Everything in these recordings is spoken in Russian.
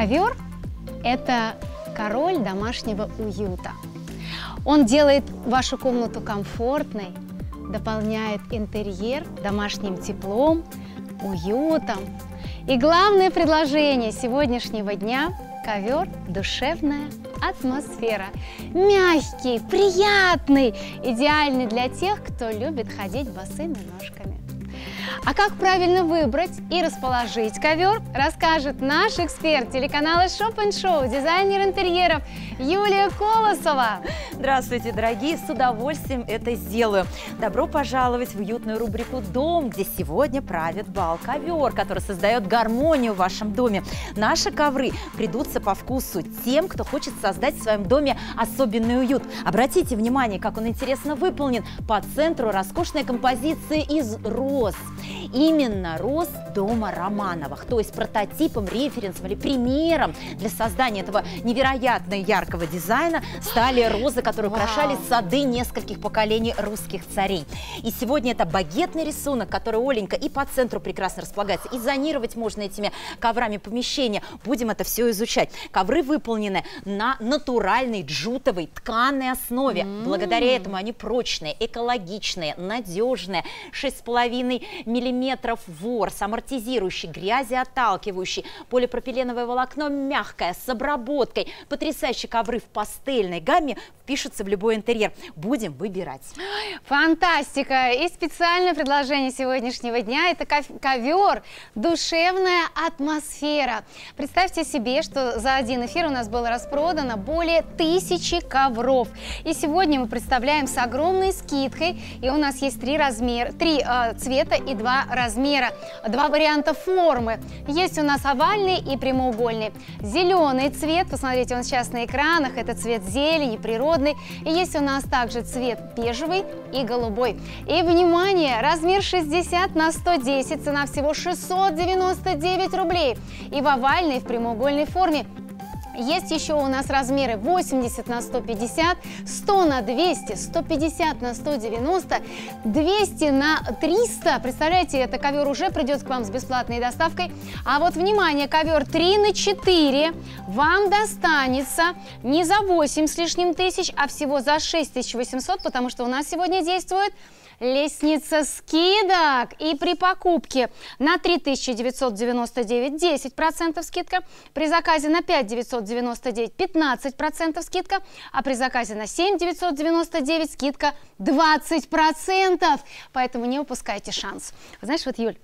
Ковер – это король домашнего уюта. Он делает вашу комнату комфортной, дополняет интерьер домашним теплом, уютом. И главное предложение сегодняшнего дня – ковер «Душевная атмосфера». Мягкий, приятный, идеальный для тех, кто любит ходить босыми ножками. А как правильно выбрать и расположить ковер, расскажет наш эксперт телеканала Shop and Show, дизайнер интерьеров Юлия Колосова. Здравствуйте, дорогие, с удовольствием это сделаю. Добро пожаловать в уютную рубрику «Дом», где сегодня правит бал ковер, который создает гармонию в вашем доме. Наши ковры придутся по вкусу тем, кто хочет создать в своем доме особенный уют. Обратите внимание, как он интересно выполнен. По центру роскошная композиция из роз. Именно роз дома Романовых, то есть прототипом, референсом или примером для создания этого невероятно яркого дизайна стали розы, которые украшали сады нескольких поколений русских царей. И сегодня это багетный рисунок, который, Оленька, и по центру прекрасно располагается, и зонировать можно этими коврами помещения. Будем это все изучать. Ковры выполнены на натуральной джутовой тканой основе. Благодаря этому они прочные, экологичные, надежные, 6,5 мм ворс, амортизирующий, грязеотталкивающий, полипропиленовое волокно мягкое, с обработкой. Потрясающие ковры в пастельной гамме впишутся в любой интерьер. Будем выбирать. Фантастика! И специальное предложение сегодняшнего дня – это ковер «Душевная атмосфера». Представьте себе, что за один эфир у нас было распродано более 1000 ковров. И сегодня мы представляем с огромной скидкой, и у нас есть три цвета и два размера, два варианта формы. Есть у нас овальный и прямоугольный. Зеленый цвет, посмотрите, он сейчас на экранах, это цвет зелени, природный. И есть у нас также цвет бежевый и голубой. И, внимание, размер 60 на 110, цена всего 699 рублей. И в овальной, и в прямоугольной форме. Есть еще у нас размеры 80 на 150, 100 на 200, 150 на 190, 200 на 300. Представляете, это ковер уже придет к вам с бесплатной доставкой. А вот, внимание, ковер 3 на 4 вам достанется не за 8 с лишним тысяч, а всего за 6800, потому что у нас сегодня действует лестница скидок. И при покупке на 3999 10% скидка, при заказе на 5999 15% скидка, а при заказе на 7999 скидка 20%. Поэтому не упускайте шанс. Знаешь, вот, Юль,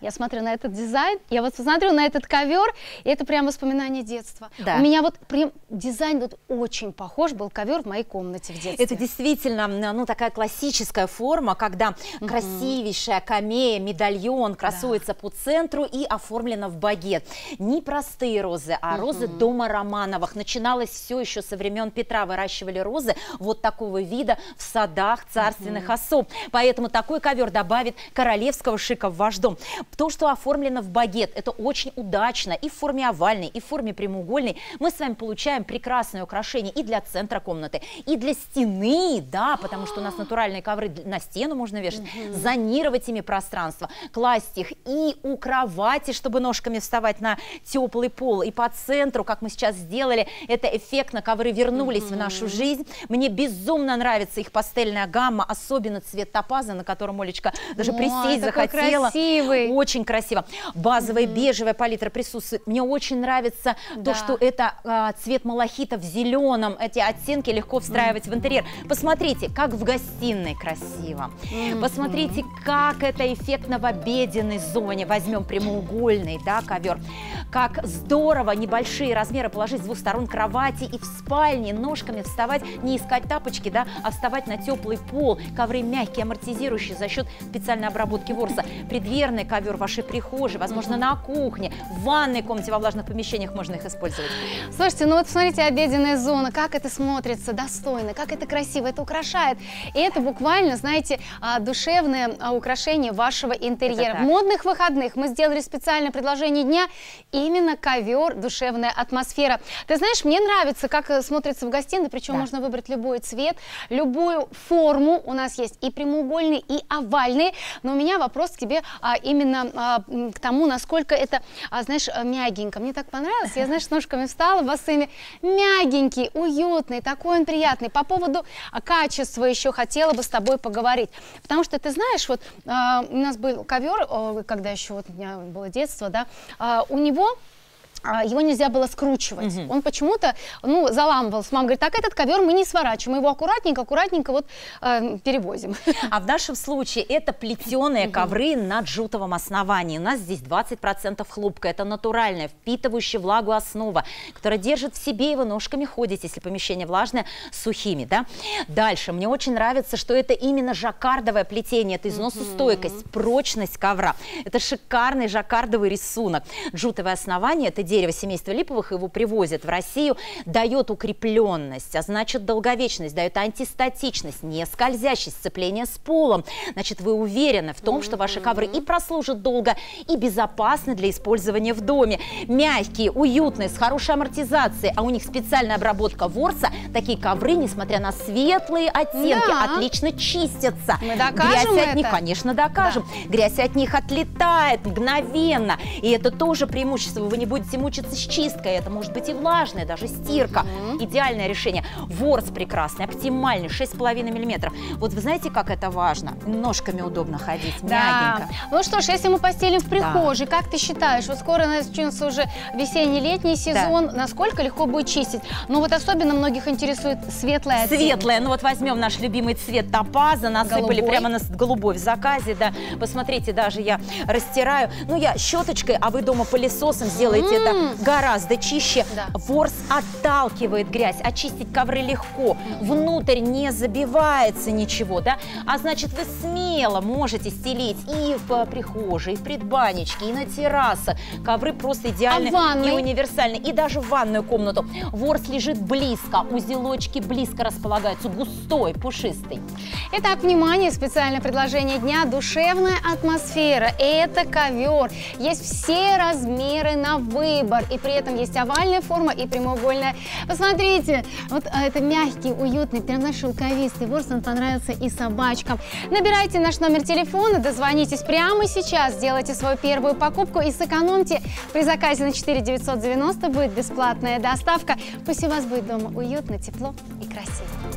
я смотрю на этот дизайн, я вот смотрю на этот ковер, и это прям воспоминание детства. Да. У меня вот прям дизайн вот очень похож был ковер в моей комнате в детстве. Это действительно, ну, такая классическая форма, когда красивейшая камея, медальон красуется по центру и оформлена в багет. Не простые розы, а розы дома Романовых. Начиналось все еще со времен Петра, выращивали розы вот такого вида в садах царственных особ. Поэтому такой ковер добавит королевского шика в ваш дом. То, что оформлено в багет, это очень удачно и в форме овальной, и в форме прямоугольной. Мы с вами получаем прекрасное украшение и для центра комнаты, и для стены, да, потому что у нас натуральные ковры на стену можно вешать, зонировать ими пространство, класть их и у кровати, чтобы ножками вставать на теплый пол, и по центру, как мы сейчас сделали, это эффектно, ковры вернулись в нашу жизнь. Мне безумно нравится их пастельная гамма, особенно цвет топаза, на котором, Олечка, даже присесть захотела. Красивый. Очень красиво. Базовая бежевая палитра присутствует. Мне очень нравится то, что это цвет малахита в зеленом. Эти оттенки легко встраивать в интерьер. Посмотрите, как в гостиной красиво. Посмотрите, как это эффектно в обеденной зоне. Возьмем прямоугольный, да, ковер. Как здорово небольшие размеры положить с двух сторон кровати и в спальне ножками вставать, не искать тапочки, да, а вставать на теплый пол. Ковры мягкие, амортизирующие за счет специальной обработки ворса. Предверный ковер в вашей прихожей, возможно, на кухне, в ванной комнате, во влажных помещениях можно их использовать. Слушайте, ну вот смотрите, обеденная зона, как это смотрится достойно, как это красиво, это украшает. И это буквально, знаете, душевное украшение вашего интерьера. В модных выходных мы сделали специальное предложение дня, и именно ковер «Душевная атмосфера». Ты знаешь, мне нравится, как смотрится в гостиной, причем можно выбрать любой цвет, любую форму. У нас есть и прямоугольные, и овальные. Но у меня вопрос к тебе именно к тому, насколько это, знаешь, мягенько. Мне так понравилось. Я, знаешь, ножками встала, босыми. Мягенький, уютный, такой он приятный. По поводу качества еще хотела бы с тобой поговорить. Потому что, ты знаешь, вот у нас был ковер, когда еще вот у меня было детство, да, у него... Его нельзя было скручивать. Он почему-то, ну, заламывался. Мама говорит, так этот ковер мы не сворачиваем, мы его аккуратненько вот перевозим. А в нашем случае это плетеные ковры на джутовом основании. У нас здесь 20% хлопка. Это натуральная, впитывающая влагу основа, которая держит в себе, и вы ножками ходите, если помещение влажное, сухими, да? Дальше, мне очень нравится, что это именно жаккардовое плетение. Это износостойкость, прочность ковра. Это шикарный жаккардовый рисунок. Джутовое основание – это дерево семейства липовых, его привозят в Россию, дает укрепленность, а значит долговечность, дает антистатичность, не скользящесть, сцепление с полом. Значит, вы уверены в том, что ваши ковры и прослужат долго, и безопасны для использования в доме. Мягкие, уютные, с хорошей амортизацией, а у них специальная обработка ворса. Такие ковры, несмотря на светлые оттенки, отлично чистятся. Мы докажем грязь от них, конечно, докажем. Да. Грязь от них отлетает мгновенно, и это тоже преимущество. Вы не будете мучиться с чисткой, это может быть и влажная, даже стирка. Идеальное решение. Ворс прекрасный, оптимальный, 6,5 миллиметров. Вот вы знаете, как это важно? Ножками удобно ходить, мягенько. Ну что ж, если мы постелим в прихожей, как ты считаешь, вот скоро начнется уже весенний-летний сезон, насколько легко будет чистить? Ну вот особенно многих интересует светлая оттенок. Светлая, ну вот возьмем наш любимый цвет топаза, насыпали прямо на голубой в заказе, да. Посмотрите, даже я растираю, ну я щеточкой, а вы дома пылесосом сделаете это гораздо чище. Ворс отталкивает грязь, очистить ковры легко, внутрь не забивается ничего, да, а значит вы смело можете стелить и в прихожей, и в предбанничке, и на террасах. Ковры просто идеальны и универсальны, и даже в ванную комнату. Ворс лежит близко, узелочки близко располагаются, густой, пушистый. Итак, внимание, специальное предложение дня, душевная атмосфера, это ковер, есть все размеры на выбор. И при этом есть овальная форма и прямоугольная. Посмотрите, вот это мягкий, уютный, прям наш шелковистый ворс, он понравится и собачкам. Набирайте наш номер телефона, дозвонитесь прямо сейчас, сделайте свою первую покупку и сэкономьте. При заказе на 4990 будет бесплатная доставка. Пусть у вас будет дома уютно, тепло и красиво.